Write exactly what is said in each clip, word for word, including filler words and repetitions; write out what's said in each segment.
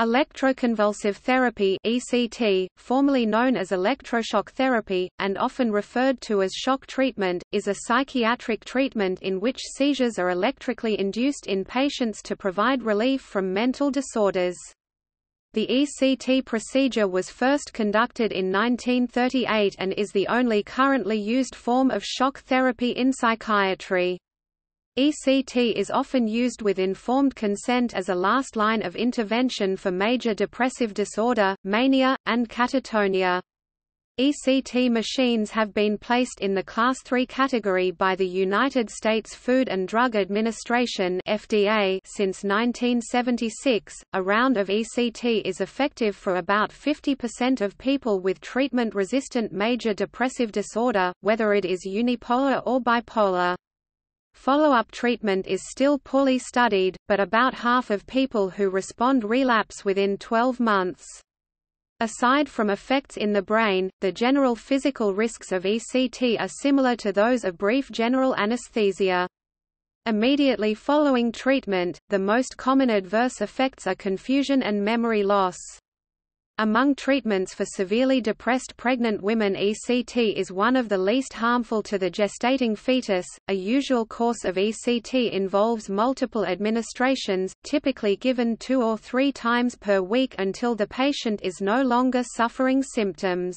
Electroconvulsive therapy (E C T), formerly known as electroshock therapy, and often referred to as shock treatment, is a psychiatric treatment in which seizures are electrically induced in patients to provide relief from mental disorders. The E C T procedure was first conducted in nineteen thirty-eight and is the only currently used form of shock therapy in psychiatry. E C T is often used with informed consent as a last line of intervention for major depressive disorder, mania, and catatonia. E C T machines have been placed in the Class three category by the United States Food and Drug Administration (F D A) since nineteen seventy-six. A round of E C T is effective for about fifty percent of people with treatment-resistant major depressive disorder, whether it is unipolar or bipolar. Follow-up treatment is still poorly studied, but about half of people who respond relapse within twelve months. Aside from effects in the brain, the general physical risks of E C T are similar to those of brief general anesthesia. Immediately following treatment, the most common adverse effects are confusion and memory loss. Among treatments for severely depressed pregnant women, E C T is one of the least harmful to the gestating fetus. A usual course of E C T involves multiple administrations, typically given two or three times per week until the patient is no longer suffering symptoms.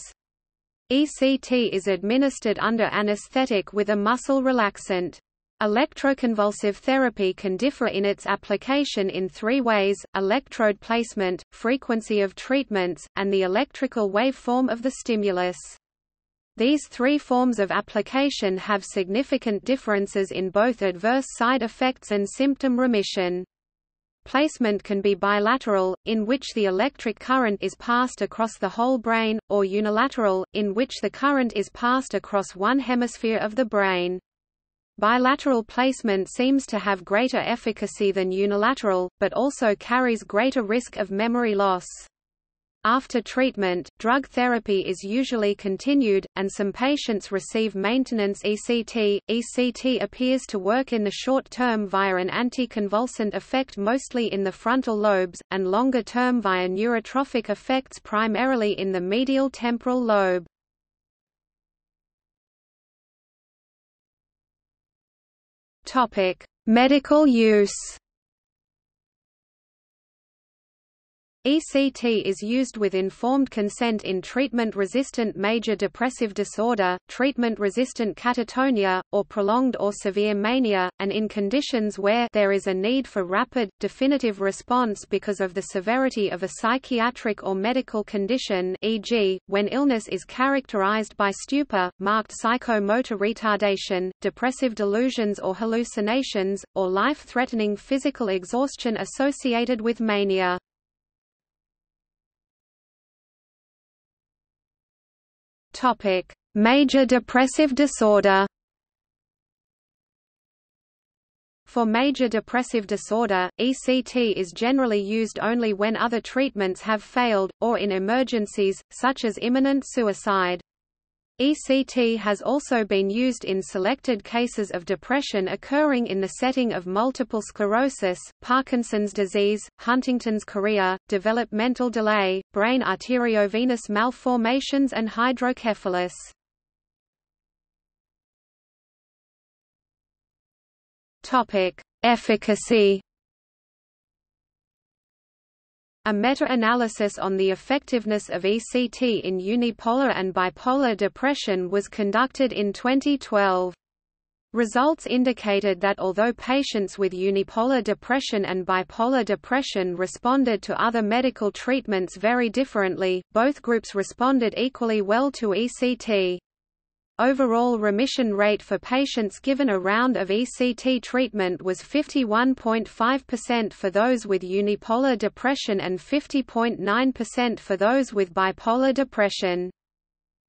E C T is administered under anesthetic with a muscle relaxant. Electroconvulsive therapy can differ in its application in three ways: electrode placement, frequency of treatments, and the electrical waveform of the stimulus. These three forms of application have significant differences in both adverse side effects and symptom remission. Placement can be bilateral, in which the electric current is passed across the whole brain, or unilateral, in which the current is passed across one hemisphere of the brain. Bilateral placement seems to have greater efficacy than unilateral, but also carries greater risk of memory loss. After treatment, drug therapy is usually continued, and some patients receive maintenance E C T. E C T appears to work in the short term via an anticonvulsant effect mostly in the frontal lobes, and longer term via neurotrophic effects primarily in the medial temporal lobe. Topic: Medical use. E C T is used with informed consent in treatment-resistant major depressive disorder, treatment-resistant catatonia, or prolonged or severe mania, and in conditions where there is a need for rapid, definitive response because of the severity of a psychiatric or medical condition, for example, when illness is characterized by stupor, marked psychomotor retardation, depressive delusions or hallucinations, or life-threatening physical exhaustion associated with mania. Topic: Major depressive disorder. For major depressive disorder, E C T is generally used only when other treatments have failed, or in emergencies, such as imminent suicide. E C T has also been used in selected cases of depression occurring in the setting of multiple sclerosis, Parkinson's disease, Huntington's chorea, developmental delay, brain arteriovenous malformations and hydrocephalus. Efficacy. A meta-analysis on the effectiveness of E C T in unipolar and bipolar depression was conducted in twenty twelve. Results indicated that although patients with unipolar depression and bipolar depression responded to other medical treatments very differently, both groups responded equally well to E C T. Overall remission rate for patients given a round of E C T treatment was fifty-one point five percent for those with unipolar depression and fifty point nine percent for those with bipolar depression.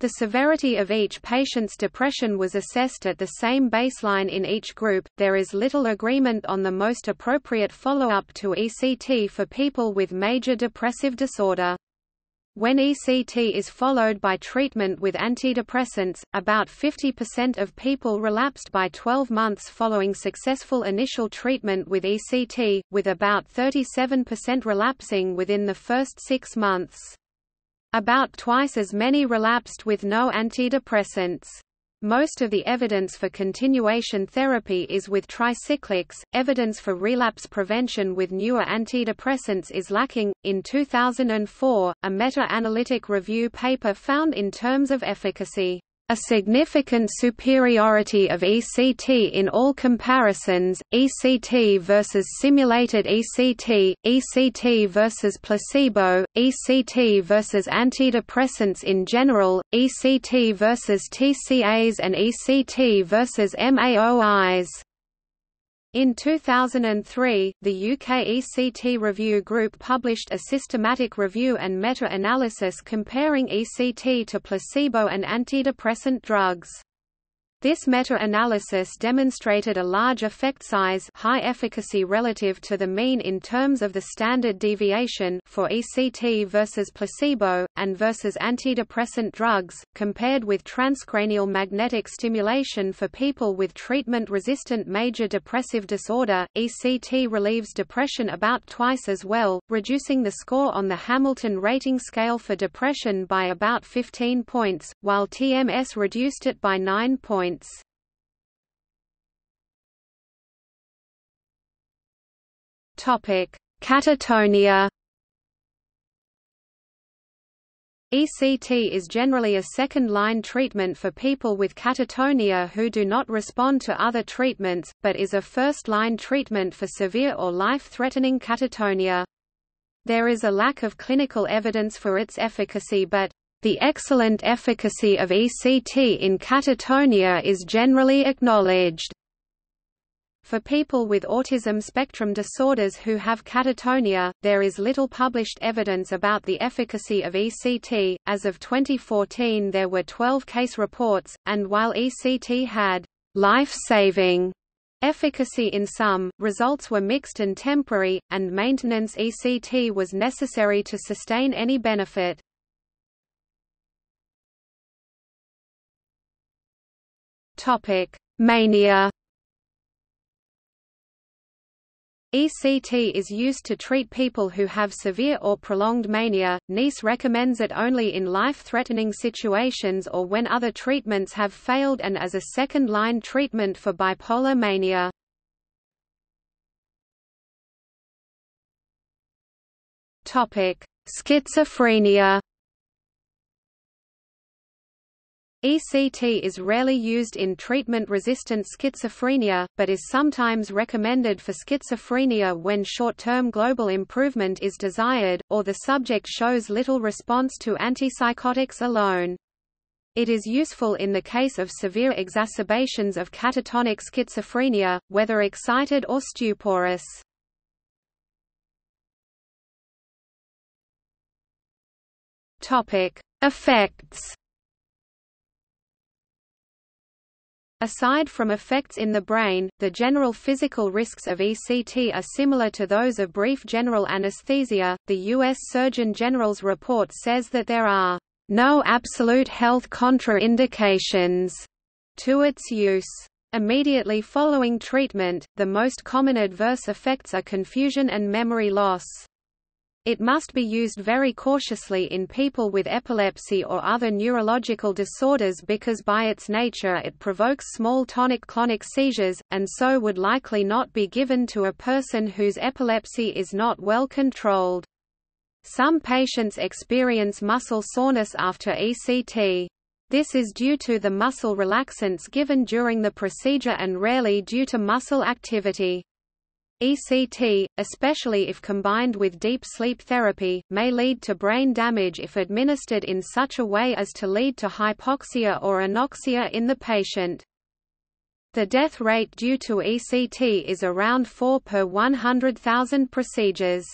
The severity of each patient's depression was assessed at the same baseline in each group. There is little agreement on the most appropriate follow-up to E C T for people with major depressive disorder. When E C T is followed by treatment with antidepressants, about fifty percent of people relapsed by twelve months following successful initial treatment with E C T, with about thirty-seven percent relapsing within the first six months. About twice as many relapsed with no antidepressants. Most of the evidence for continuation therapy is with tricyclics. Evidence for relapse prevention with newer antidepressants is lacking. In two thousand four, a meta-analytic review paper found in terms of efficacy, a significant superiority of E C T in all comparisons, E C T versus simulated E C T, E C T versus placebo, E C T versus antidepressants in general, E C T versus T C As and E C T versus M A O Is. In two thousand three, the U K E C T Review Group published a systematic review and meta-analysis comparing E C T to placebo and antidepressant drugs. This meta-analysis demonstrated a large effect size, high efficacy relative to the mean in terms of the standard deviation for E C T versus placebo and versus antidepressant drugs, compared with transcranial magnetic stimulation for people with treatment-resistant major depressive disorder. E C T relieves depression about twice as well, reducing the score on the Hamilton rating scale for depression by about fifteen points, while T M S reduced it by nine points. Topic: Catatonia. E C T is generally a second-line treatment for people with catatonia who do not respond to other treatments, but is a first-line treatment for severe or life-threatening catatonia. There is a lack of clinical evidence for its efficacy, but the excellent efficacy of E C T in catatonia is generally acknowledged. For people with autism spectrum disorders who have catatonia, there is little published evidence about the efficacy of E C T. As of twenty fourteen, there were twelve case reports, and while E C T had life-saving efficacy in some, results were mixed and temporary, and maintenance E C T was necessary to sustain any benefit. Topic: Mania. E C T is used to treat people who have severe or prolonged mania. NICE recommends it only in life-threatening situations or when other treatments have failed, and as a second-line treatment for bipolar mania. Topic: Schizophrenia. E C T is rarely used in treatment-resistant schizophrenia, but is sometimes recommended for schizophrenia when short-term global improvement is desired, or the subject shows little response to antipsychotics alone. It is useful in the case of severe exacerbations of catatonic schizophrenia, whether excited or stuporous. Topic: Effects. Aside from effects in the brain, the general physical risks of E C T are similar to those of brief general anesthesia. The U S Surgeon General's report says that there are no absolute health contraindications to its use. Immediately following treatment, the most common adverse effects are confusion and memory loss. It must be used very cautiously in people with epilepsy or other neurological disorders because by its nature it provokes small tonic-clonic seizures, and so would likely not be given to a person whose epilepsy is not well controlled. Some patients experience muscle soreness after E C T. This is due to the muscle relaxants given during the procedure and rarely due to muscle activity. E C T, especially if combined with deep sleep therapy, may lead to brain damage if administered in such a way as to lead to hypoxia or anoxia in the patient. The death rate due to E C T is around four per one hundred thousand procedures.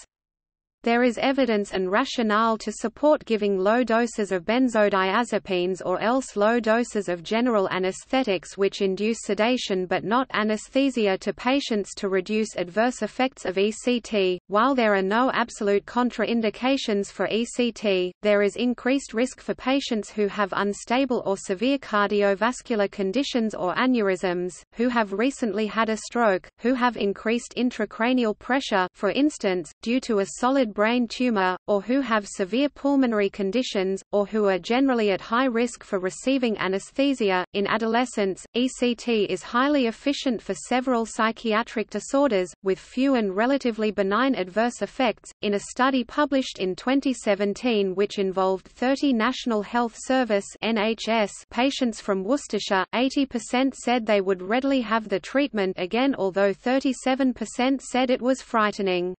There is evidence and rationale to support giving low doses of benzodiazepines or else low doses of general anesthetics which induce sedation but not anesthesia to patients to reduce adverse effects of E C T. While there are no absolute contraindications for E C T, there is increased risk for patients who have unstable or severe cardiovascular conditions or aneurysms, who have recently had a stroke, who have increased intracranial pressure, for instance, due to a solid brain tumor, or who have severe pulmonary conditions, or who are generally at high risk for receiving anesthesia. In adolescents, E C T is highly efficient for several psychiatric disorders, with few and relatively benign adverse effects. In a study published in twenty seventeen which involved thirty National Health Service N H S patients from Worcestershire, eighty percent said they would readily have the treatment again, although thirty-seven percent said it was frightening.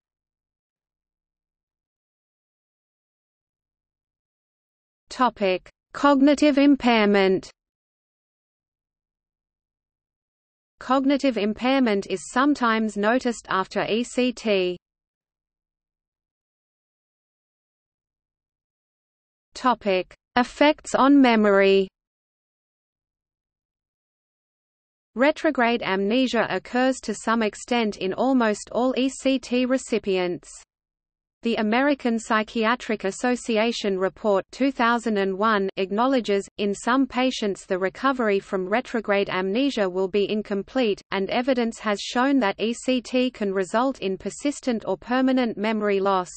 Topic: Cognitive impairment. Cognitive impairment is sometimes noticed after E C T. Topic: Effects on memory. Retrograde amnesia occurs to some extent in almost all E C T recipients. The American Psychiatric Association report two thousand one acknowledges, in some patients the recovery from retrograde amnesia will be incomplete, and evidence has shown that E C T can result in persistent or permanent memory loss.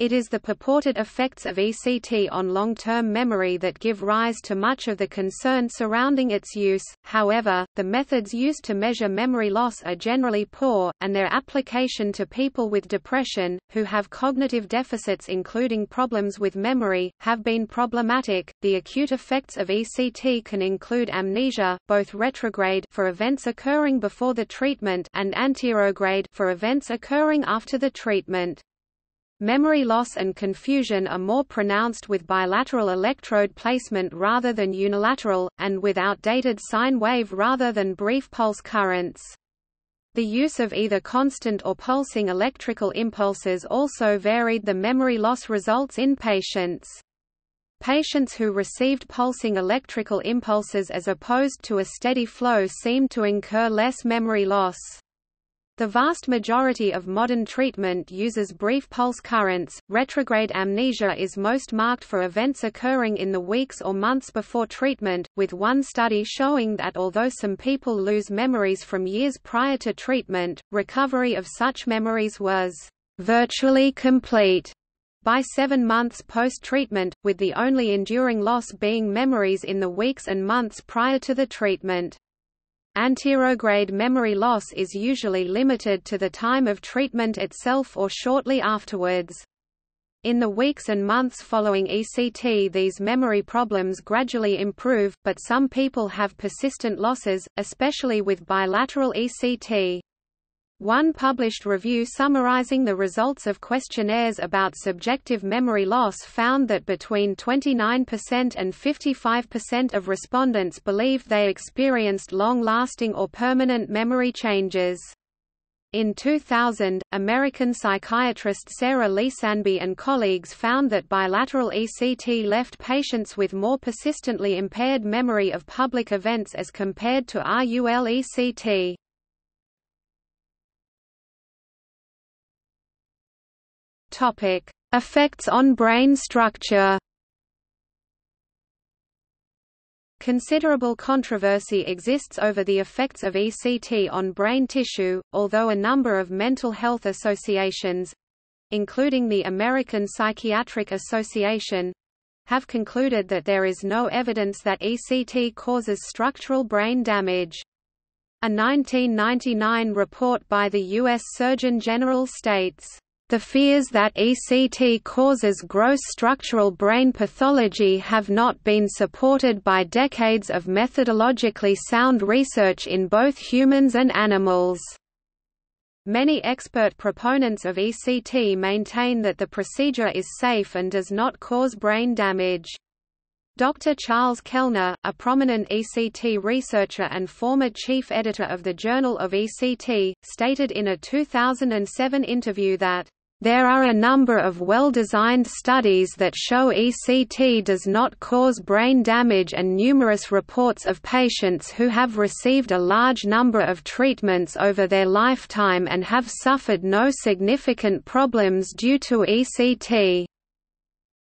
It is the purported effects of E C T on long-term memory that give rise to much of the concern surrounding its use. However, the methods used to measure memory loss are generally poor, and their application to people with depression, who have cognitive deficits including problems with memory, have been problematic. The acute effects of E C T can include amnesia, both retrograde for events occurring before the treatment and anterograde for events occurring after the treatment. Memory loss and confusion are more pronounced with bilateral electrode placement rather than unilateral, and with outdated sine wave rather than brief pulse currents. The use of either constant or pulsing electrical impulses also varied the memory loss results in patients. Patients who received pulsing electrical impulses as opposed to a steady flow seemed to incur less memory loss. The vast majority of modern treatment uses brief pulse currents. Retrograde amnesia is most marked for events occurring in the weeks or months before treatment, with one study showing that although some people lose memories from years prior to treatment, recovery of such memories was virtually complete by seven months post-treatment, with the only enduring loss being memories in the weeks and months prior to the treatment. Anterograde memory loss is usually limited to the time of treatment itself or shortly afterwards. In the weeks and months following E C T, these memory problems gradually improve, but some people have persistent losses, especially with bilateral E C T. One published review summarizing the results of questionnaires about subjective memory loss found that between twenty-nine percent and fifty-five percent of respondents believed they experienced long-lasting or permanent memory changes. In two thousand, American psychiatrist Sarah Lisanby and colleagues found that bilateral E C T left patients with more persistently impaired memory of public events as compared to R U L E C T. Topic: Effects on brain structure. Considerable controversy exists over the effects of E C T on brain tissue, although a number of mental health associations, including the American Psychiatric Association, have concluded that there is no evidence that E C T causes structural brain damage. A nineteen ninety-nine report by the U S Surgeon General states, "The fears that E C T causes gross structural brain pathology have not been supported by decades of methodologically sound research in both humans and animals." Many expert proponents of E C T maintain that the procedure is safe and does not cause brain damage. Doctor Charles Kellner, a prominent E C T researcher and former chief editor of the Journal of E C T, stated in a two thousand seven interview that There are a number of well-designed studies that show E C T does not cause brain damage, and numerous reports of patients who have received a large number of treatments over their lifetime and have suffered no significant problems due to E C T.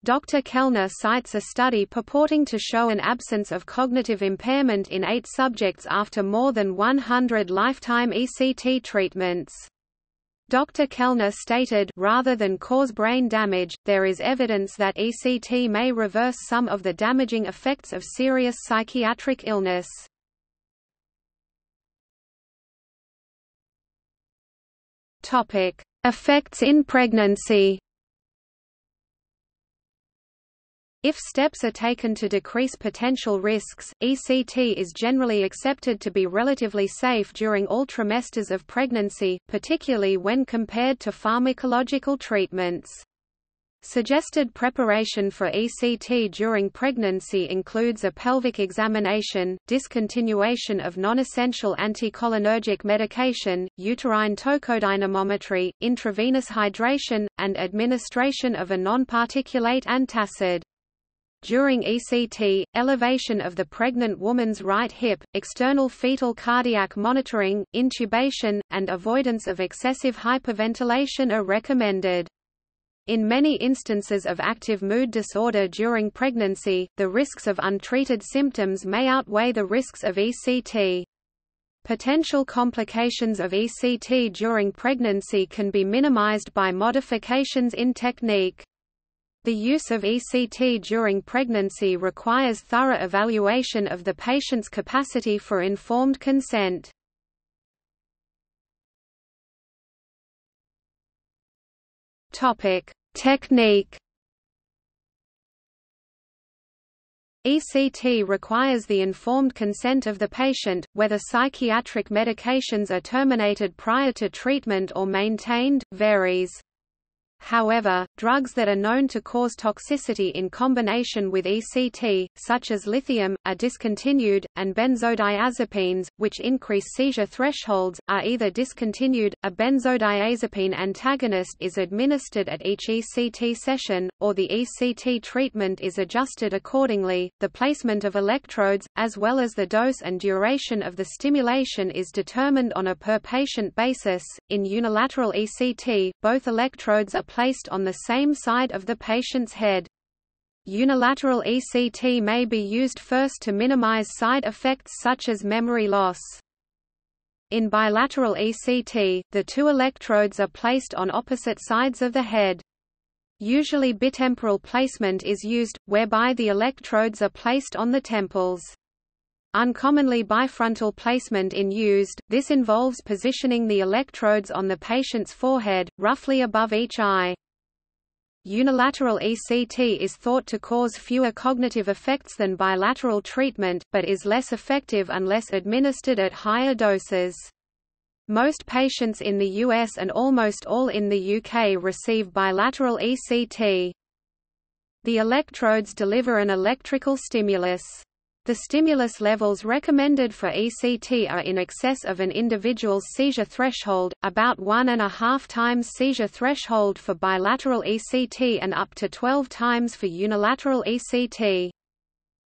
Doctor Kellner cites a study purporting to show an absence of cognitive impairment in eight subjects after more than one hundred lifetime E C T treatments. Doctor Kellner stated, rather than cause brain damage, there is evidence that E C T may reverse some of the damaging effects of serious psychiatric illness. Topic: Effects in pregnancy. If steps are taken to decrease potential risks, E C T is generally accepted to be relatively safe during all trimesters of pregnancy, particularly when compared to pharmacological treatments. Suggested preparation for E C T during pregnancy includes a pelvic examination, discontinuation of non-essential anticholinergic medication, uterine tocodynamometry, intravenous hydration, and administration of a non-particulate antacid. During E C T, elevation of the pregnant woman's right hip, external fetal cardiac monitoring, intubation, and avoidance of excessive hyperventilation are recommended. In many instances of active mood disorder during pregnancy, the risks of untreated symptoms may outweigh the risks of E C T. Potential complications of E C T during pregnancy can be minimized by modifications in technique. The use of E C T during pregnancy requires thorough evaluation of the patient's capacity for informed consent. Topic: Technique. E C T requires the informed consent of the patient, whether psychiatric medications are terminated prior to treatment or maintained, varies. However, drugs that are known to cause toxicity in combination with E C T, such as lithium, are discontinued, and benzodiazepines, which increase seizure thresholds, are either discontinued, a benzodiazepine antagonist is administered at each E C T session, or the E C T treatment is adjusted accordingly. The placement of electrodes, as well as the dose and duration of the stimulation, is determined on a per-patient basis. In unilateral E C T, both electrodes are placed on the same side of the patient's head. Unilateral E C T may be used first to minimize side effects such as memory loss. In bilateral E C T, the two electrodes are placed on opposite sides of the head. Usually bitemporal placement is used, whereby the electrodes are placed on the temples. Uncommonly bifrontal placement is used, this involves positioning the electrodes on the patient's forehead, roughly above each eye. Unilateral E C T is thought to cause fewer cognitive effects than bilateral treatment, but is less effective unless administered at higher doses. Most patients in the U S and almost all in the U K receive bilateral E C T. The electrodes deliver an electrical stimulus. The stimulus levels recommended for E C T are in excess of an individual's seizure threshold, about one and a half times seizure threshold for bilateral E C T and up to twelve times for unilateral E C T.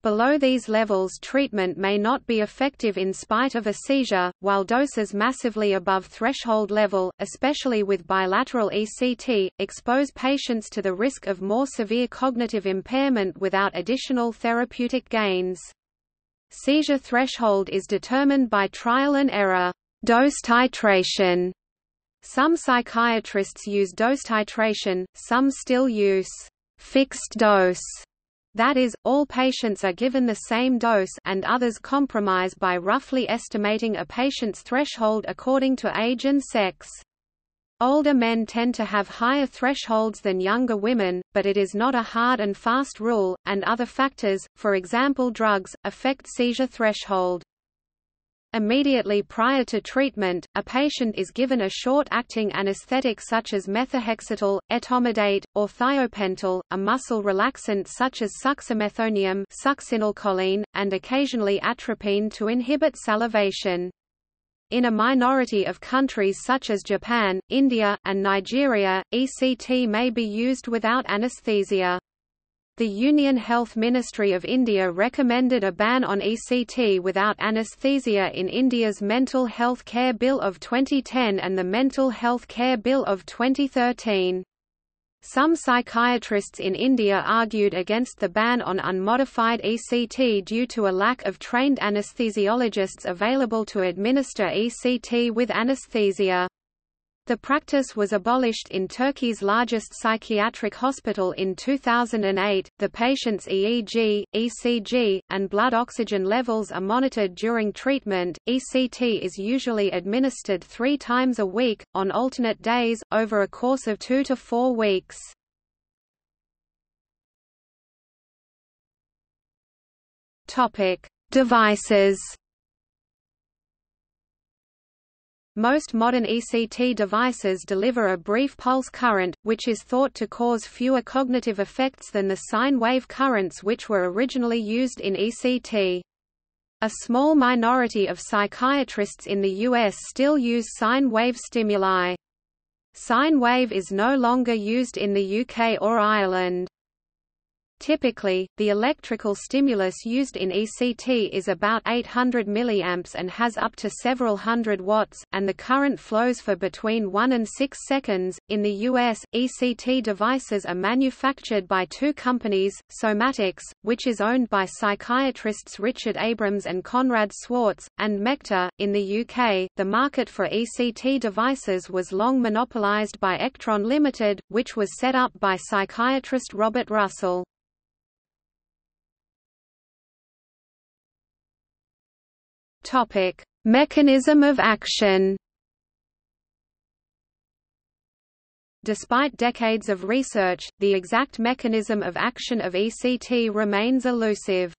Below these levels, treatment may not be effective in spite of a seizure, while doses massively above threshold level, especially with bilateral E C T, expose patients to the risk of more severe cognitive impairment without additional therapeutic gains. Seizure threshold is determined by trial and error dose titration. Some psychiatrists use dose titration, some still use fixed dose. That is, all patients are given the same dose, and others compromise by roughly estimating a patient's threshold according to age and sex. Older men tend to have higher thresholds than younger women, but it is not a hard and fast rule, and other factors, for example drugs, affect seizure threshold. Immediately prior to treatment, a patient is given a short-acting anesthetic such as methohexital, etomidate, or thiopental, a muscle relaxant such as succinylcholine, succinylcholine, and occasionally atropine to inhibit salivation. In a minority of countries such as Japan, India, and Nigeria, E C T may be used without anesthesia. The Union Health Ministry of India recommended a ban on E C T without anesthesia in India's Mental Health Care Bill of twenty ten and the Mental Health Care Bill of twenty thirteen. Some psychiatrists in India argued against the ban on unmodified E C T due to a lack of trained anesthesiologists available to administer E C T with anesthesia. The practice was abolished in Turkey's largest psychiatric hospital in two thousand eight. The patient's E E G, E C G, and blood oxygen levels are monitored during treatment. E C T is usually administered three times a week, on alternate days, over a course of two to four weeks. Topic: Devices. Most modern E C T devices deliver a brief pulse current, which is thought to cause fewer cognitive effects than the sine wave currents which were originally used in E C T. A small minority of psychiatrists in the U S still use sine wave stimuli. Sine wave is no longer used in the U K or Ireland. Typically, the electrical stimulus used in E C T is about eight hundred milliamps and has up to several hundred watts, and the current flows for between one and six seconds. In the U S, E C T devices are manufactured by two companies, Somatics, which is owned by psychiatrists Richard Abrams and Conrad Swartz, and Mecta. In the U K, the market for E C T devices was long monopolized by Ectron Limited, which was set up by psychiatrist Robert Russell. Topic: Mechanism of action. Despite decades of research, the exact mechanism of action of E C T remains elusive.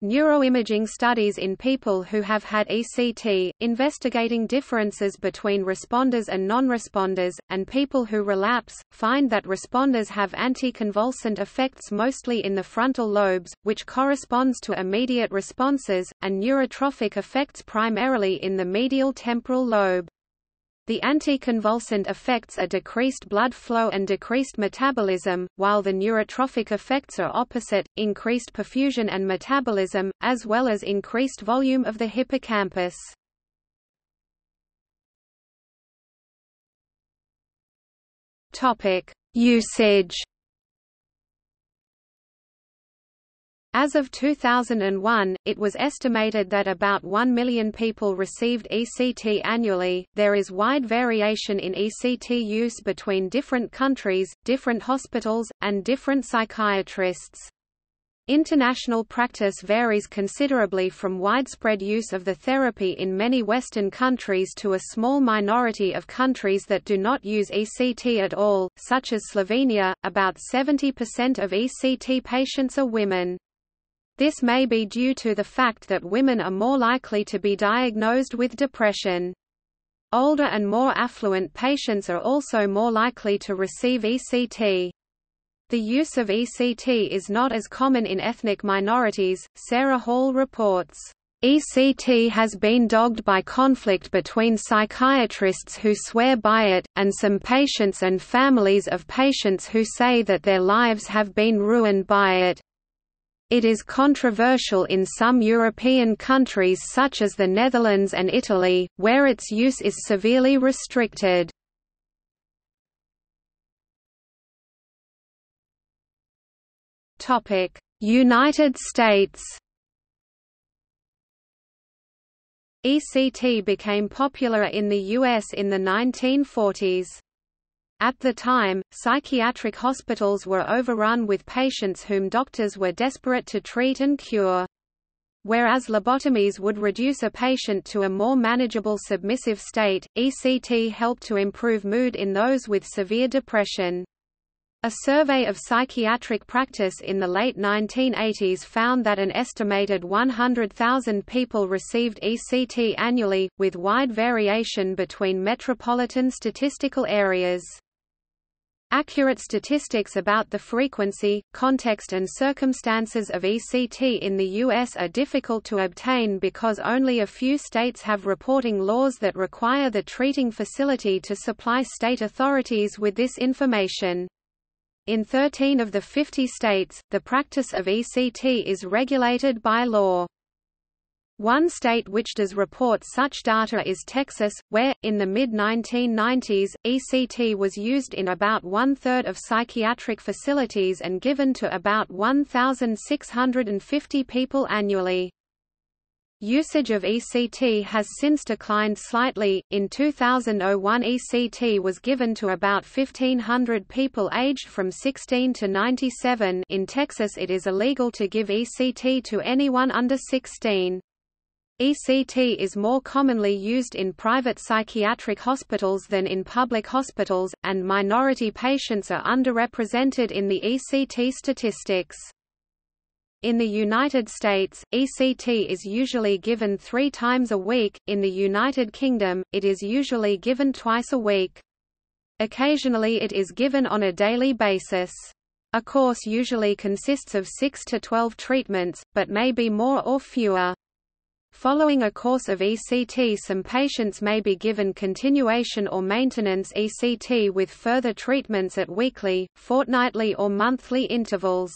Neuroimaging studies in people who have had E C T, investigating differences between responders and non-responders, and people who relapse, find that responders have anticonvulsant effects mostly in the frontal lobes, which corresponds to immediate responses, and neurotrophic effects primarily in the medial temporal lobe. The anticonvulsant effects are decreased blood flow and decreased metabolism, while the neurotrophic effects are opposite, increased perfusion and metabolism, as well as increased volume of the hippocampus. Usage. As of two thousand one, it was estimated that about one million people received E C T annually. There is wide variation in E C T use between different countries, different hospitals, and different psychiatrists. International practice varies considerably from widespread use of the therapy in many Western countries to a small minority of countries that do not use E C T at all, such as Slovenia. About seventy percent of E C T patients are women. This may be due to the fact that women are more likely to be diagnosed with depression. Older and more affluent patients are also more likely to receive E C T. The use of E C T is not as common in ethnic minorities, Sarah Hall reports. E C T has been dogged by conflict between psychiatrists who swear by it, and some patients and families of patients who say that their lives have been ruined by it. It is controversial in some European countries such as the Netherlands and Italy, where its use is severely restricted. Topic: United States. E C T became popular in the U S in the nineteen forties. At the time, psychiatric hospitals were overrun with patients whom doctors were desperate to treat and cure. Whereas lobotomies would reduce a patient to a more manageable submissive state, E C T helped to improve mood in those with severe depression. A survey of psychiatric practice in the late nineteen eighties found that an estimated one hundred thousand people received E C T annually, with wide variation between metropolitan statistical areas. Accurate statistics about the frequency, context and circumstances of E C T in the U S are difficult to obtain because only a few states have reporting laws that require the treating facility to supply state authorities with this information. In thirteen of the fifty states, the practice of E C T is regulated by law. One state which does report such data is Texas, where, in the mid nineteen nineties, E C T was used in about one-third of psychiatric facilities and given to about one thousand six hundred fifty people annually. Usage of E C T has since declined slightly. In two thousand one, E C T was given to about fifteen hundred people aged from sixteen to ninety-seven. In Texas, it is illegal to give E C T to anyone under sixteen. E C T is more commonly used in private psychiatric hospitals than in public hospitals, and minority patients are underrepresented in the E C T statistics. In the United States, E C T is usually given three times a week. In the United Kingdom, it is usually given twice a week. Occasionally it is given on a daily basis. A course usually consists of six to twelve treatments, but may be more or fewer. Following a course of E C T, some patients may be given continuation or maintenance E C T with further treatments at weekly, fortnightly or monthly intervals.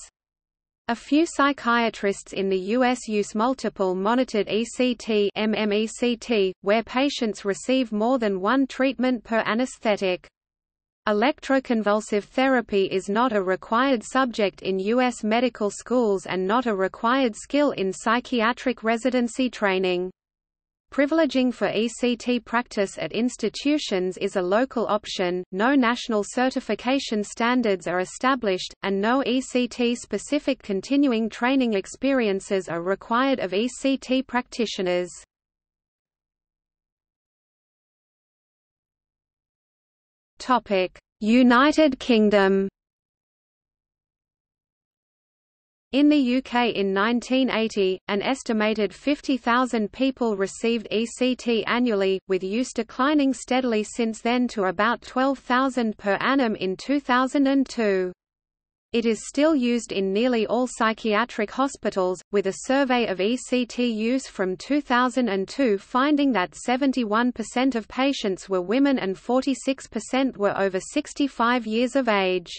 A few psychiatrists in the U S use multiple monitored E C T (M M E C T), where patients receive more than one treatment per anesthetic. Electroconvulsive therapy is not a required subject in U S medical schools and not a required skill in psychiatric residency training. Privileging for E C T practice at institutions is a local option, no national certification standards are established, and no E C T-specific continuing training experiences are required of E C T practitioners. United Kingdom. In the U K in nineteen eighty, an estimated fifty thousand people received E C T annually, with use declining steadily since then to about twelve thousand per annum in two thousand two. It is still used in nearly all psychiatric hospitals, with a survey of E C T use from two thousand two finding that seventy-one percent of patients were women and forty-six percent were over sixty-five years of age.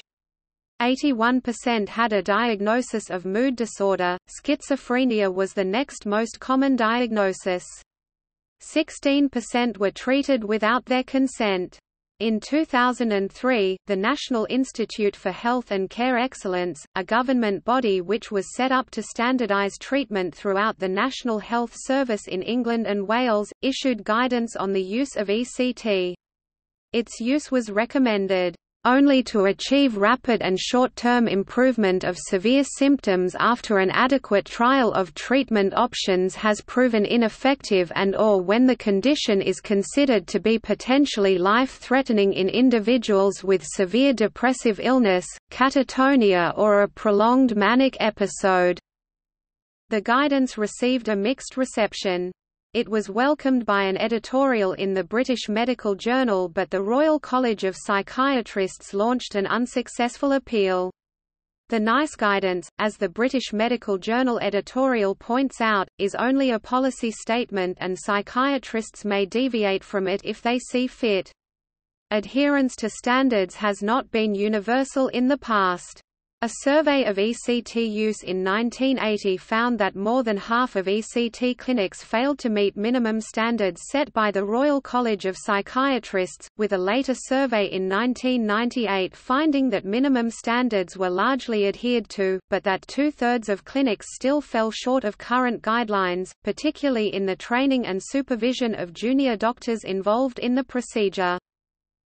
eighty-one percent had a diagnosis of mood disorder. Schizophrenia was the next most common diagnosis. sixteen percent were treated without their consent. In two thousand three, the National Institute for Health and Care Excellence, a government body which was set up to standardize treatment throughout the National Health Service in England and Wales, issued guidance on the use of E C T. Its use was recommended only to achieve rapid and short-term improvement of severe symptoms after an adequate trial of treatment options has proven ineffective and/or when the condition is considered to be potentially life-threatening in individuals with severe depressive illness, catatonia or a prolonged manic episode. The guidance received a mixed reception. It was welcomed by an editorial in the British Medical Journal, but the Royal College of Psychiatrists launched an unsuccessful appeal. The NICE guidance, as the British Medical Journal editorial points out, is only a policy statement and psychiatrists may deviate from it if they see fit. Adherence to standards has not been universal in the past. A survey of E C T use in nineteen eighty found that more than half of E C T clinics failed to meet minimum standards set by the Royal College of Psychiatrists, with a later survey in nineteen ninety-eight finding that minimum standards were largely adhered to, but that two-thirds of clinics still fell short of current guidelines, particularly in the training and supervision of junior doctors involved in the procedure.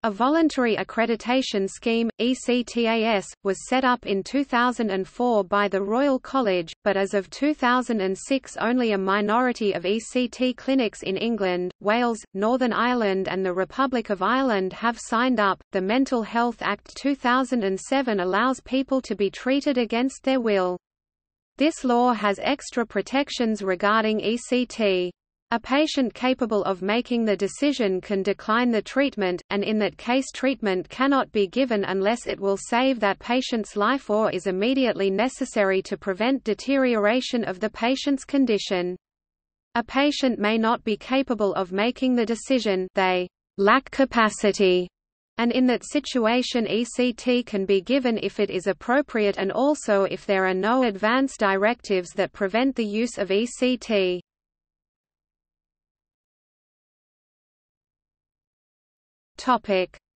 A voluntary accreditation scheme, ECTAS, was set up in two thousand four by the Royal College, but as of two thousand six only a minority of E C T clinics in England, Wales, Northern Ireland and the Republic of Ireland have signed up. The Mental Health Act two thousand seven allows people to be treated against their will. This law has extra protections regarding E C T. A patient capable of making the decision can decline the treatment, and in that case treatment cannot be given unless it will save that patient's life or is immediately necessary to prevent deterioration of the patient's condition. A patient may not be capable of making the decision, they lack capacity, and in that situation E C T can be given if it is appropriate and also if there are no advance directives that prevent the use of E C T.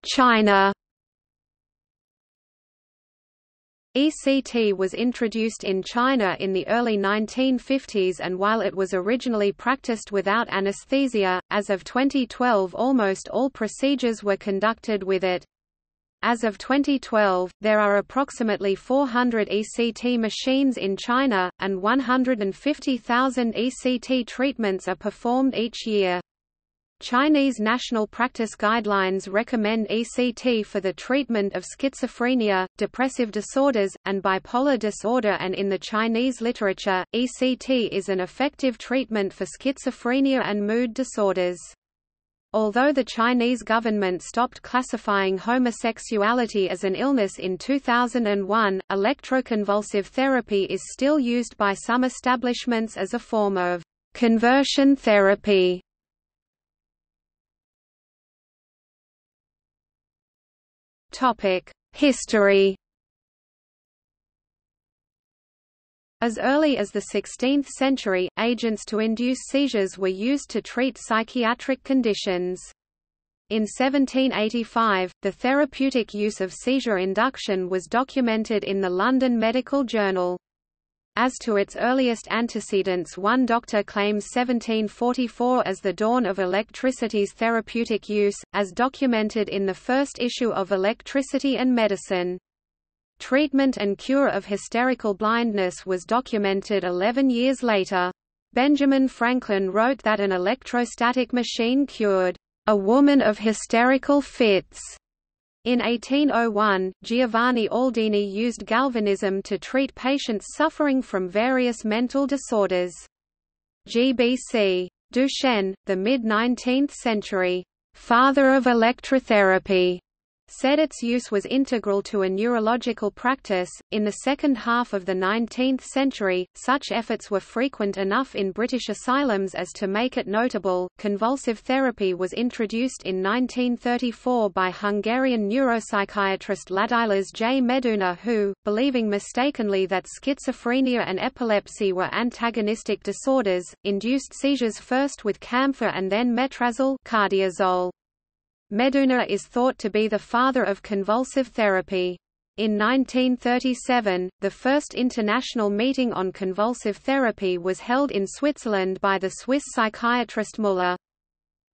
China. E C T was introduced in China in the early nineteen fifties, and while it was originally practiced without anesthesia, as of twenty twelve almost all procedures were conducted with it. As of twenty twelve, there are approximately four hundred E C T machines in China, and one hundred fifty thousand E C T treatments are performed each year. Chinese national practice guidelines recommend E C T for the treatment of schizophrenia, depressive disorders, and bipolar disorder, and in the Chinese literature, E C T is an effective treatment for schizophrenia and mood disorders. Although the Chinese government stopped classifying homosexuality as an illness in two thousand one, electroconvulsive therapy is still used by some establishments as a form of conversion therapy. History. As early as the sixteenth century, agents to induce seizures were used to treat psychiatric conditions. In seventeen eighty-five, the therapeutic use of seizure induction was documented in the London Medical Journal. As to its earliest antecedents, one doctor claims seventeen forty-four as the dawn of electricity's therapeutic use, as documented in the first issue of Electricity and Medicine. Treatment and cure of hysterical blindness was documented eleven years later. Benjamin Franklin wrote that an electrostatic machine cured a woman of hysterical fits. In eighteen oh one, Giovanni Aldini used galvanism to treat patients suffering from various mental disorders. G. B. C. Duchenne, the mid-nineteenth century father of electrotherapy, said its use was integral to a neurological practice. In the second half of the nineteenth century, such efforts were frequent enough in British asylums as to make it notable. Convulsive therapy was introduced in nineteen thirty-four by Hungarian neuropsychiatrist Ladilas J. Meduna, who, believing mistakenly that schizophrenia and epilepsy were antagonistic disorders, induced seizures first with camphor and then metrazol cardiazole. Meduna is thought to be the father of convulsive therapy. In nineteen thirty-seven, the first international meeting on convulsive therapy was held in Switzerland by the Swiss psychiatrist Müller.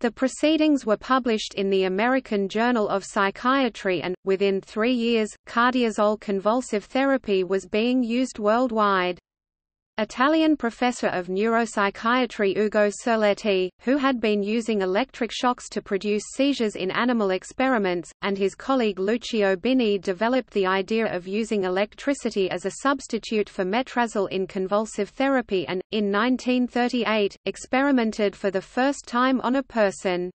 The proceedings were published in the American Journal of Psychiatry, and, within three years, cardiazole convulsive therapy was being used worldwide. Italian professor of neuropsychiatry Ugo Cerletti, who had been using electric shocks to produce seizures in animal experiments, and his colleague Lucio Bini developed the idea of using electricity as a substitute for metrazol in convulsive therapy and, in nineteen thirty-eight, experimented for the first time on a person.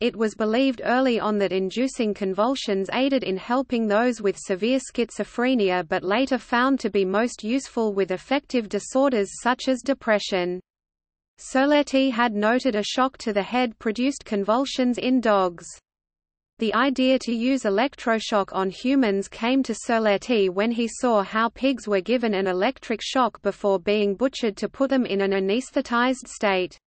It was believed early on that inducing convulsions aided in helping those with severe schizophrenia, but later found to be most useful with affective disorders such as depression. Cerletti had noted a shock to the head produced convulsions in dogs. The idea to use electroshock on humans came to Cerletti when he saw how pigs were given an electric shock before being butchered to put them in an anesthetized state.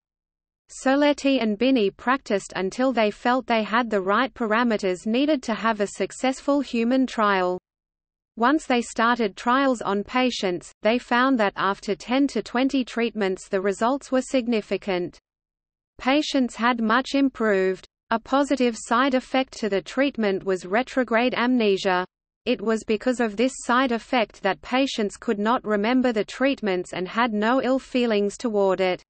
Cerletti and Bini practiced until they felt they had the right parameters needed to have a successful human trial. Once they started trials on patients, they found that after ten to twenty treatments the results were significant. Patients had much improved. A positive side effect to the treatment was retrograde amnesia. It was because of this side effect that patients could not remember the treatments and had no ill feelings toward it.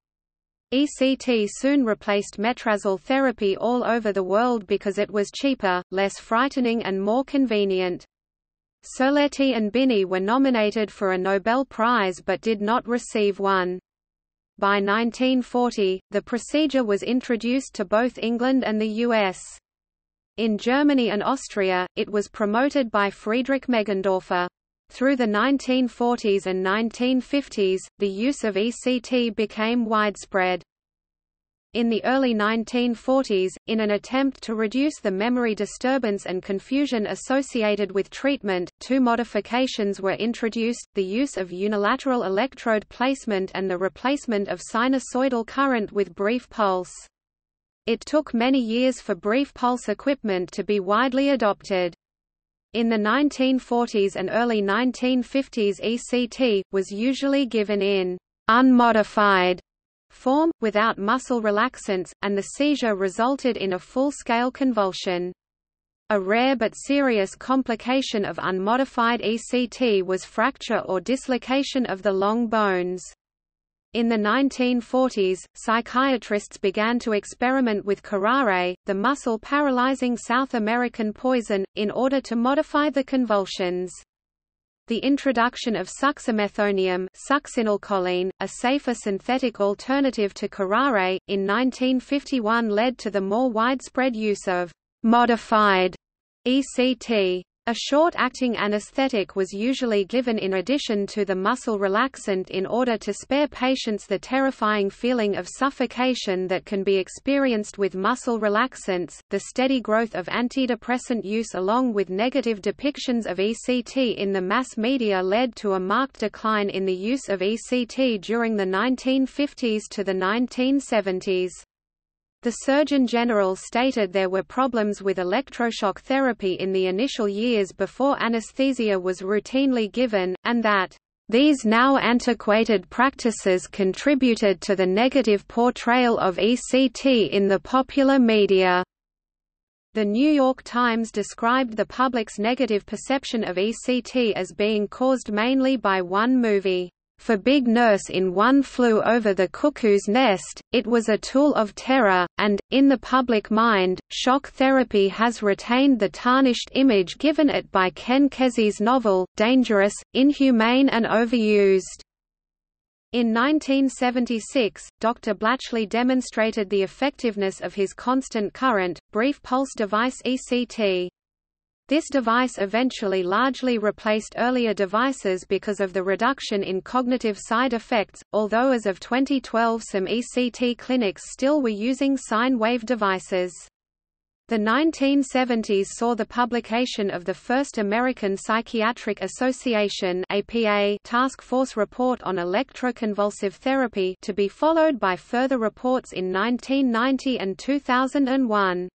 E C T soon replaced metrazol therapy all over the world because it was cheaper, less frightening and more convenient. Cerletti and Bini were nominated for a Nobel Prize but did not receive one. By nineteen forty, the procedure was introduced to both England and the U S. In Germany and Austria, it was promoted by Friedrich Meggendorfer. Through the nineteen forties and nineteen fifties, the use of E C T became widespread. In the early nineteen forties, in an attempt to reduce the memory disturbance and confusion associated with treatment, two modifications were introduced, the use of unilateral electrode placement and the replacement of sinusoidal current with brief pulse. It took many years for brief pulse equipment to be widely adopted. In the nineteen forties and early nineteen fifties, E C T was usually given in unmodified form, without muscle relaxants, and the seizure resulted in a full-scale convulsion. A rare but serious complication of unmodified E C T was fracture or dislocation of the long bones. In the nineteen forties, psychiatrists began to experiment with curare, the muscle-paralyzing South American poison, in order to modify the convulsions. The introduction of succinylmethonium, succinylcholine, a safer synthetic alternative to curare, in nineteen fifty-one led to the more widespread use of modified E C T. A short-acting anesthetic was usually given in addition to the muscle relaxant in order to spare patients the terrifying feeling of suffocation that can be experienced with muscle relaxants. The steady growth of antidepressant use, along with negative depictions of E C T in the mass media, led to a marked decline in the use of E C T during the nineteen fifties to the nineteen seventies. The Surgeon General stated there were problems with electroshock therapy in the initial years before anesthesia was routinely given, and that, "...these now antiquated practices contributed to the negative portrayal of E C T in the popular media." The New York Times described the public's negative perception of E C T as being caused mainly by one movie. For Big Nurse in One Flew Over the Cuckoo's Nest, it was a tool of terror, and, in the public mind, shock therapy has retained the tarnished image given it by Ken Kesey's novel, Dangerous, Inhumane and Overused. In nineteen seventy-six, Doctor Blatchley demonstrated the effectiveness of his constant current, brief pulse device E C T. This device eventually largely replaced earlier devices because of the reduction in cognitive side effects, although as of twenty twelve some E C T clinics still were using sine wave devices. The nineteen seventies saw the publication of the first American Psychiatric Association (A P A) Task Force report on electroconvulsive therapy, to be followed by further reports in nineteen ninety and two thousand one.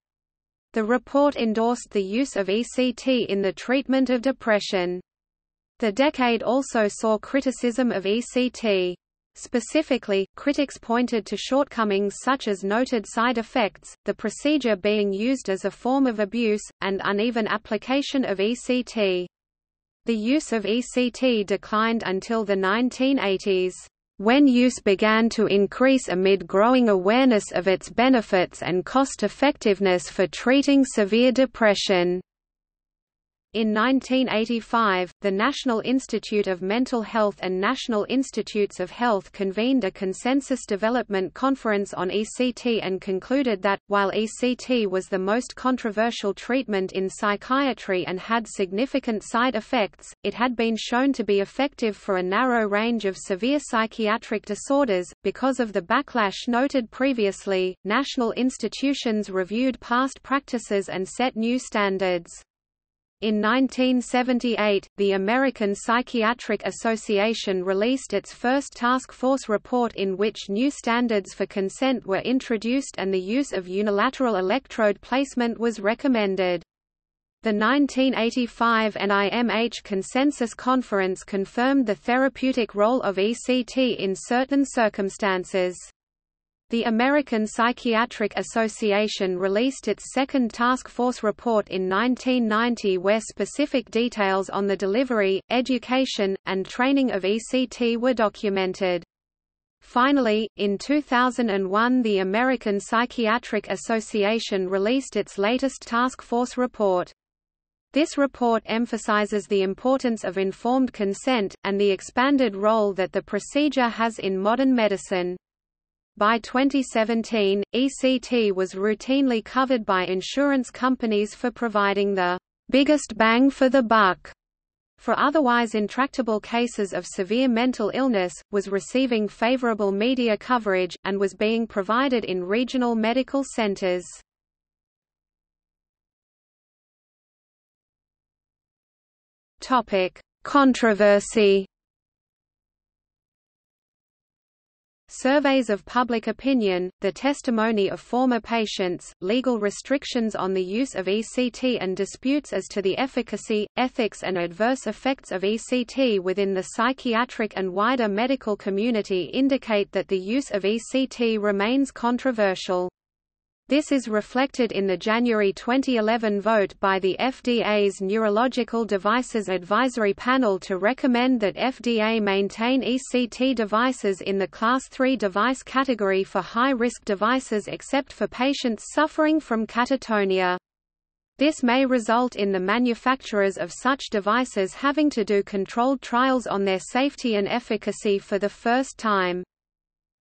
The report endorsed the use of E C T in the treatment of depression. The decade also saw criticism of E C T. Specifically, critics pointed to shortcomings such as noted side effects, the procedure being used as a form of abuse, and uneven application of E C T. The use of E C T declined until the nineteen eighties. When use began to increase amid growing awareness of its benefits and cost-effectiveness for treating severe depression. In nineteen eighty-five, the National Institute of Mental Health and National Institutes of Health convened a consensus development conference on E C T and concluded that, while E C T was the most controversial treatment in psychiatry and had significant side effects, it had been shown to be effective for a narrow range of severe psychiatric disorders. Because of the backlash noted previously, national institutions reviewed past practices and set new standards. In nineteen seventy-eight, the American Psychiatric Association released its first task force report in which new standards for consent were introduced and the use of unilateral electrode placement was recommended. The nineteen eighty-five N I M H Consensus Conference confirmed the therapeutic role of E C T in certain circumstances. The American Psychiatric Association released its second task force report in nineteen ninety where specific details on the delivery, education, and training of E C T were documented. Finally, in two thousand one the American Psychiatric Association released its latest task force report. This report emphasizes the importance of informed consent, and the expanded role that the procedure has in modern medicine. By twenty seventeen, E C T was routinely covered by insurance companies for providing the biggest bang for the buck for otherwise intractable cases of severe mental illness, was receiving favorable media coverage, and was being provided in regional medical centers. Controversy. Surveys of public opinion, the testimony of former patients, legal restrictions on the use of E C T and disputes as to the efficacy, ethics and adverse effects of E C T within the psychiatric and wider medical community indicate that the use of E C T remains controversial. This is reflected in the January twenty eleven vote by the F D A's Neurological Devices Advisory Panel to recommend that F D A maintain E C T devices in the Class three device category for high-risk devices except for patients suffering from catatonia. This may result in the manufacturers of such devices having to do controlled trials on their safety and efficacy for the first time.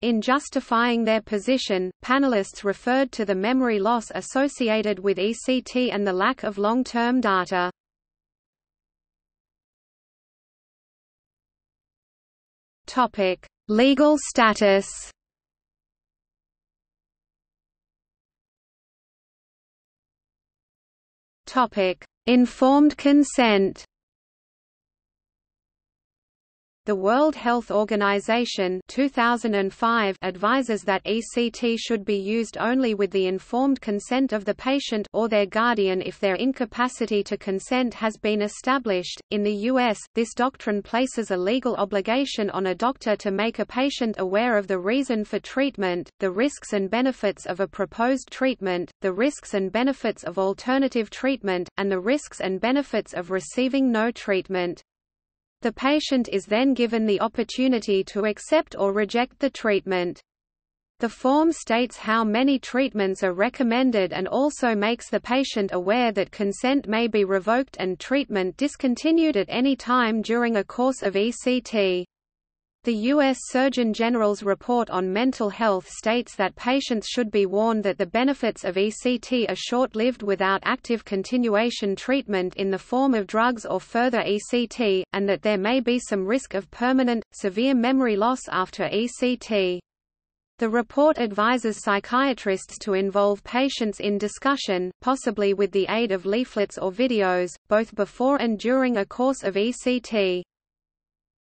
In justifying their position, panelists referred to the memory loss associated with E C T and the lack of long-term data. Topic: Legal status. Topic: Informed consent. The World Health Organization two thousand five advises that E C T should be used only with the informed consent of the patient or their guardian if their incapacity to consent has been established. In the U S, this doctrine places a legal obligation on a doctor to make a patient aware of the reason for treatment, the risks and benefits of a proposed treatment, the risks and benefits of alternative treatment, and the risks and benefits of receiving no treatment. The patient is then given the opportunity to accept or reject the treatment. The form states how many treatments are recommended and also makes the patient aware that consent may be revoked and treatment discontinued at any time during a course of E C T. The U S Surgeon General's report on mental health states that patients should be warned that the benefits of E C T are short-lived without active continuation treatment in the form of drugs or further E C T, and that there may be some risk of permanent, severe memory loss after E C T. The report advises psychiatrists to involve patients in discussion, possibly with the aid of leaflets or videos, both before and during a course of E C T.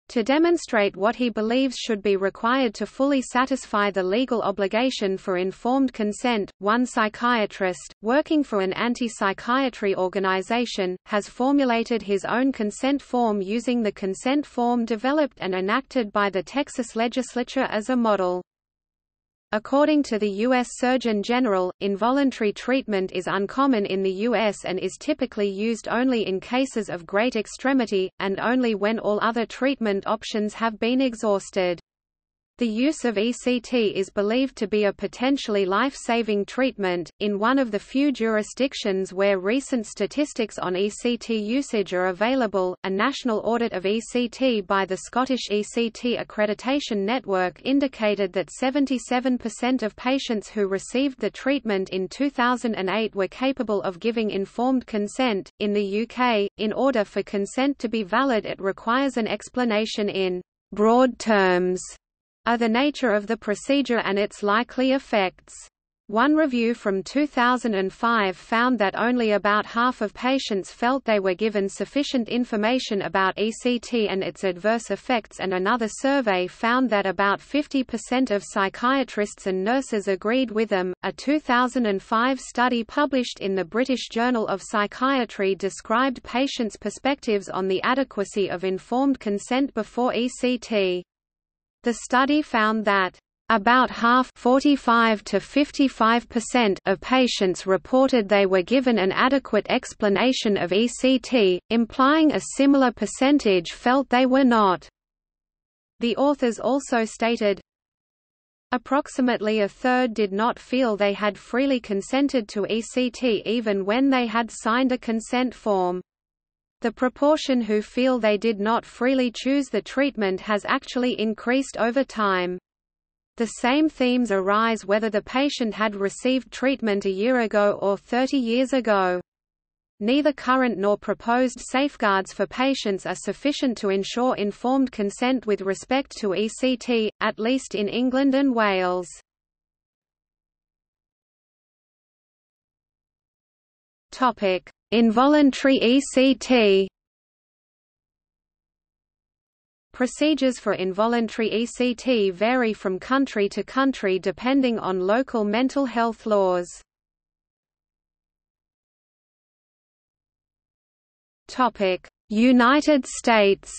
To demonstrate what he believes should be required to fully satisfy the legal obligation for informed consent, one psychiatrist, working for an anti-psychiatry organization, has formulated his own consent form using the consent form developed and enacted by the Texas legislature as a model. According to the U S Surgeon General, involuntary treatment is uncommon in the U S and is typically used only in cases of great extremity, and only when all other treatment options have been exhausted. The use of E C T is believed to be a potentially life-saving treatment, in one of the few jurisdictions where recent statistics on E C T usage are available. A national audit of E C T by the Scottish E C T Accreditation Network indicated that seventy-seven percent of patients who received the treatment in two thousand eight were capable of giving informed consent. In the U K, in order for consent to be valid, it requires an explanation in broad terms of the nature of the procedure and its likely effects. One review from two thousand five found that only about half of patients felt they were given sufficient information about E C T and its adverse effects, and another survey found that about fifty percent of psychiatrists and nurses agreed with them. A two thousand five study published in the British Journal of Psychiatry described patients' perspectives on the adequacy of informed consent before E C T. The study found that about half forty-five to fifty-five percent of patients reported they were given an adequate explanation of E C T, implying a similar percentage felt they were not. The authors also stated, approximately a third did not feel they had freely consented to E C T even when they had signed a consent form. The proportion who feel they did not freely choose the treatment has actually increased over time. The same themes arise whether the patient had received treatment a year ago or thirty years ago. Neither current nor proposed safeguards for patients are sufficient to ensure informed consent with respect to E C T, at least in England and Wales. Involuntary E C T. Procedures for involuntary E C T vary from country to country depending on local mental health laws. United States.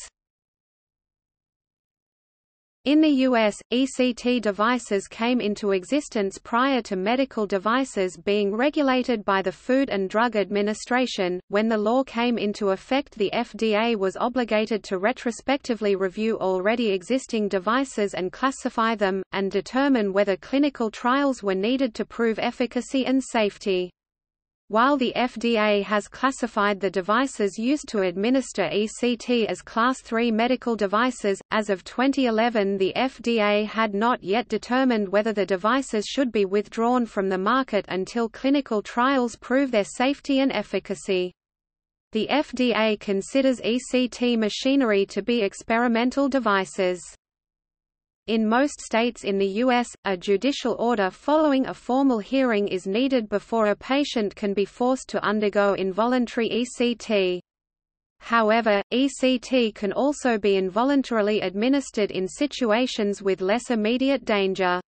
In the U S, E C T devices came into existence prior to medical devices being regulated by the Food and Drug Administration. When the law came into effect, the F D A was obligated to retrospectively review already existing devices and classify them, and determine whether clinical trials were needed to prove efficacy and safety. While the F D A has classified the devices used to administer E C T as Class three medical devices, as of twenty eleven the F D A had not yet determined whether the devices should be withdrawn from the market until clinical trials prove their safety and efficacy. The F D A considers E C T machinery to be experimental devices. In most states in the U S, a judicial order following a formal hearing is needed before a patient can be forced to undergo involuntary E C T. However, E C T can also be involuntarily administered in situations with less immediate danger.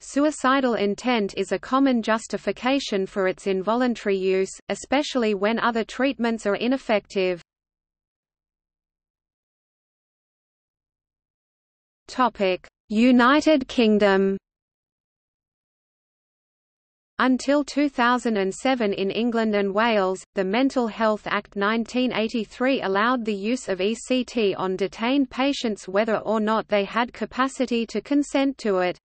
Suicidal intent is a common justification for its involuntary use, especially when other treatments are ineffective. United Kingdom. Until two thousand seven in England and Wales, the Mental Health Act nineteen eighty-three allowed the use of E C T on detained patients whether or not they had capacity to consent to it.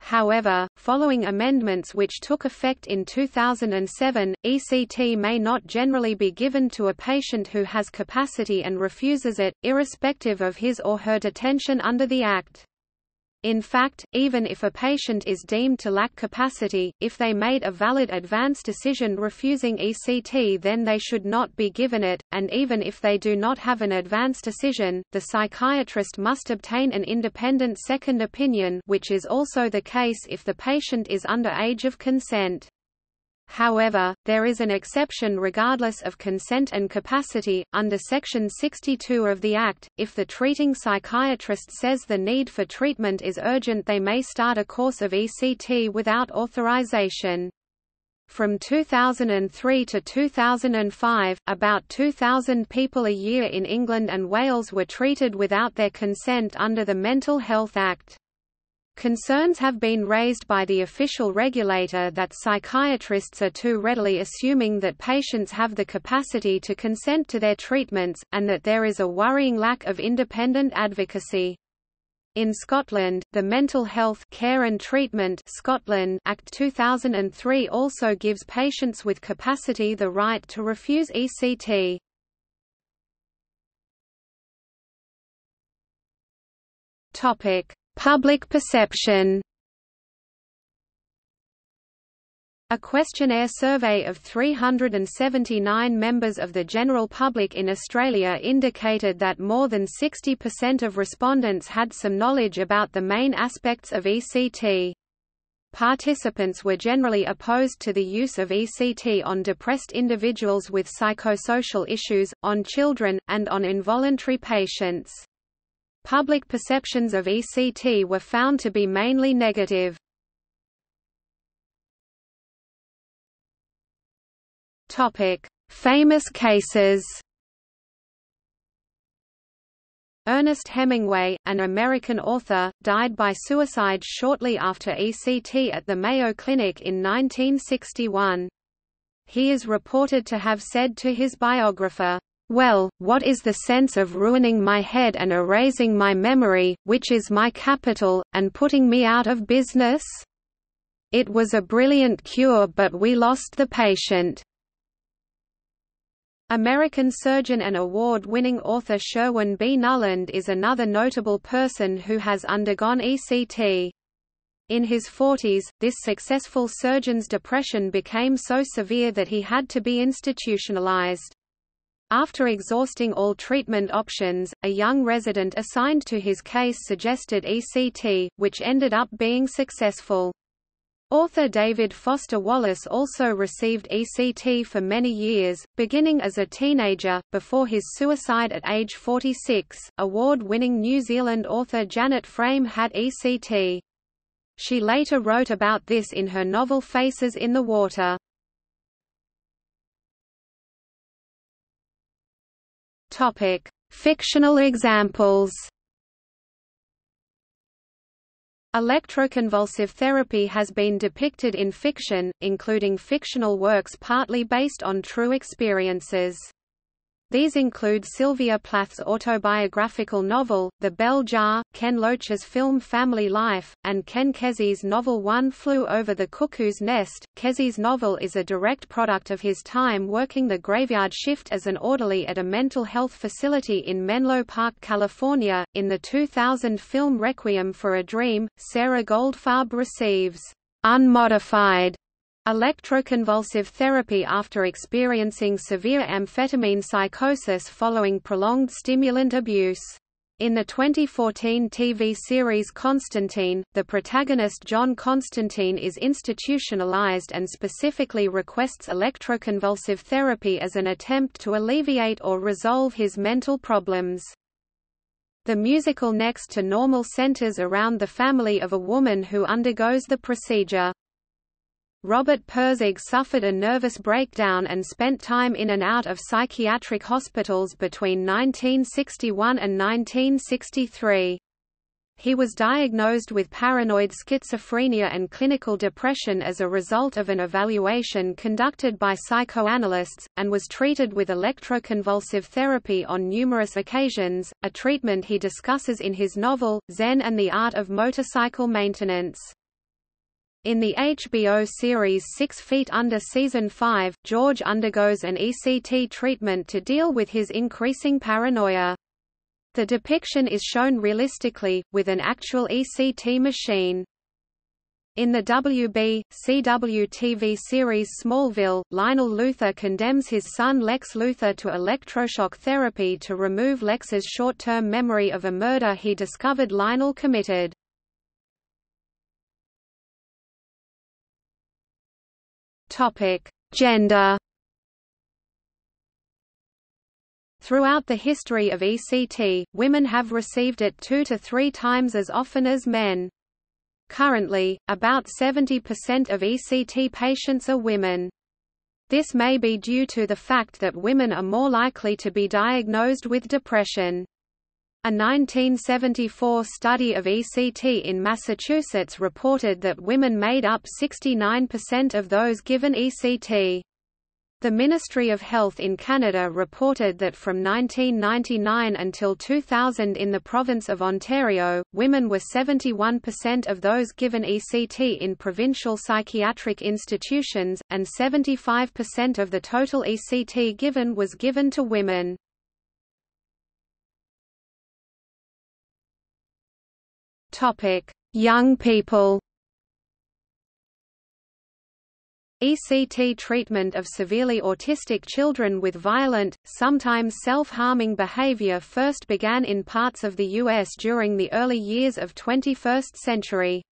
However, following amendments which took effect in two thousand seven, E C T may not generally be given to a patient who has capacity and refuses it, irrespective of his or her detention under the Act. In fact, even if a patient is deemed to lack capacity, if they made a valid advance decision refusing E C T, then they should not be given it, and even if they do not have an advance decision, the psychiatrist must obtain an independent second opinion, which is also the case if the patient is under age of consent. However, there is an exception regardless of consent and capacity. Under Section sixty-two of the Act, if the treating psychiatrist says the need for treatment is urgent, they may start a course of E C T without authorization. From two thousand three to two thousand five, about two thousand people a year in England and Wales were treated without their consent under the Mental Health Act. Concerns have been raised by the official regulator that psychiatrists are too readily assuming that patients have the capacity to consent to their treatments, and that there is a worrying lack of independent advocacy. In Scotland, the Mental Health Care and Treatment Scotland Act two thousand three also gives patients with capacity the right to refuse E C T. Public perception. A questionnaire survey of three hundred seventy-nine members of the general public in Australia indicated that more than sixty percent of respondents had some knowledge about the main aspects of E C T. Participants were generally opposed to the use of E C T on depressed individuals with psychosocial issues, on children, and on involuntary patients. Public perceptions of E C T were found to be mainly negative. Topic: Famous cases. Ernest Hemingway, an American author, died by suicide shortly after E C T at the Mayo Clinic in nineteen sixty-one. He is reported to have said to his biographer, "Well, what is the sense of ruining my head and erasing my memory, which is my capital, and putting me out of business? It was a brilliant cure, but we lost the patient." American surgeon and award-winning author Sherwin B. Nuland is another notable person who has undergone E C T. In his forties, this successful surgeon's depression became so severe that he had to be institutionalized. After exhausting all treatment options, a young resident assigned to his case suggested E C T, which ended up being successful. Author David Foster Wallace also received E C T for many years, beginning as a teenager, before his suicide at age forty-six. Award-winning New Zealand author Janet Frame had E C T. She later wrote about this in her novel Faces in the Water. Topic: Fictional examples. Electroconvulsive therapy has been depicted in fiction, including fictional works partly based on true experiences. These include Sylvia Plath's autobiographical novel, The Bell Jar, Ken Loach's film Family Life, and Ken Kesey's novel One Flew Over the Cuckoo's Nest. Kesey's novel is a direct product of his time working the graveyard shift as an orderly at a mental health facility in Menlo Park, California. In the two thousand film Requiem for a Dream, Sarah Goldfarb receives unmodified electroconvulsive therapy after experiencing severe amphetamine psychosis following prolonged stimulant abuse. In the twenty fourteen T V series Constantine, the protagonist John Constantine is institutionalized and specifically requests electroconvulsive therapy as an attempt to alleviate or resolve his mental problems. The musical Next to Normal centers around the family of a woman who undergoes the procedure. Robert Pirzig suffered a nervous breakdown and spent time in and out of psychiatric hospitals between nineteen sixty-one and nineteen sixty-three. He was diagnosed with paranoid schizophrenia and clinical depression as a result of an evaluation conducted by psychoanalysts, and was treated with electroconvulsive therapy on numerous occasions, a treatment he discusses in his novel, Zen and the Art of Motorcycle Maintenance. In the H B O series Six Feet Under Season five, George undergoes an E C T treatment to deal with his increasing paranoia. The depiction is shown realistically, with an actual E C T machine. In the W B C W T V series Smallville, Lionel Luthor condemns his son Lex Luthor to electroshock therapy to remove Lex's short-term memory of a murder he discovered Lionel committed. Topic: Gender. Throughout the history of E C T, women have received it two to three times as often as men. Currently, about seventy percent of E C T patients are women. This may be due to the fact that women are more likely to be diagnosed with depression. A nineteen seventy-four study of E C T in Massachusetts reported that women made up sixty-nine percent of those given E C T. The Ministry of Health in Canada reported that from nineteen ninety-nine until two thousand in the province of Ontario, women were seventy-one percent of those given E C T in provincial psychiatric institutions, and seventy-five percent of the total E C T given was given to women. Topic: Young people. E C T treatment of severely autistic children with violent, sometimes self-harming behavior first began in parts of the U S during the early years of the twenty-first century.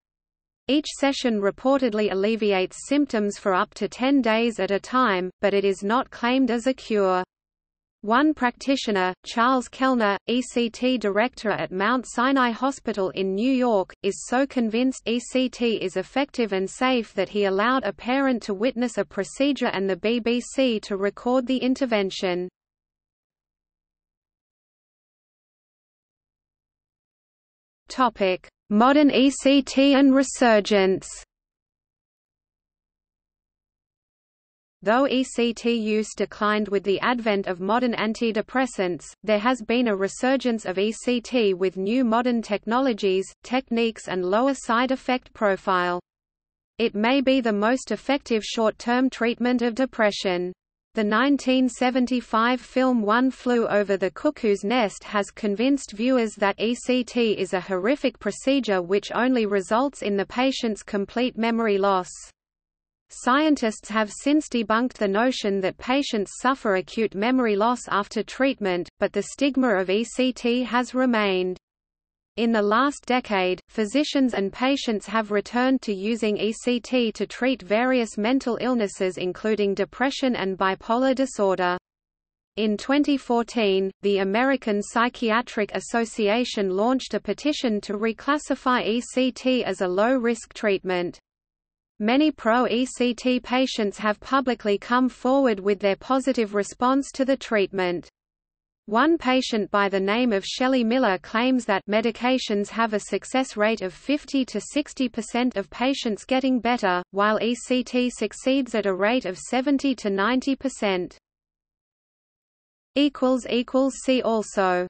Each session reportedly alleviates symptoms for up to ten days at a time, but it is not claimed as a cure. One practitioner, Charles Kellner, E C T director at Mount Sinai Hospital in New York, is so convinced E C T is effective and safe that he allowed a parent to witness a procedure and the B B C to record the intervention. Modern E C T and resurgence. Though E C T use declined with the advent of modern antidepressants, there has been a resurgence of E C T with new modern technologies, techniques and lower side effect profile. It may be the most effective short-term treatment of depression. The nineteen seventy-five film One Flew Over the Cuckoo's Nest has convinced viewers that E C T is a horrific procedure which only results in the patient's complete memory loss. Scientists have since debunked the notion that patients suffer acute memory loss after treatment, but the stigma of E C T has remained. In the last decade, physicians and patients have returned to using E C T to treat various mental illnesses including depression and bipolar disorder. In twenty fourteen, the American Psychiatric Association launched a petition to reclassify E C T as a low-risk treatment. Many pro-E C T patients have publicly come forward with their positive response to the treatment. One patient by the name of Shelley Miller claims that medications have a success rate of fifty to sixty percent of patients getting better, while E C T succeeds at a rate of seventy to ninety percent. See also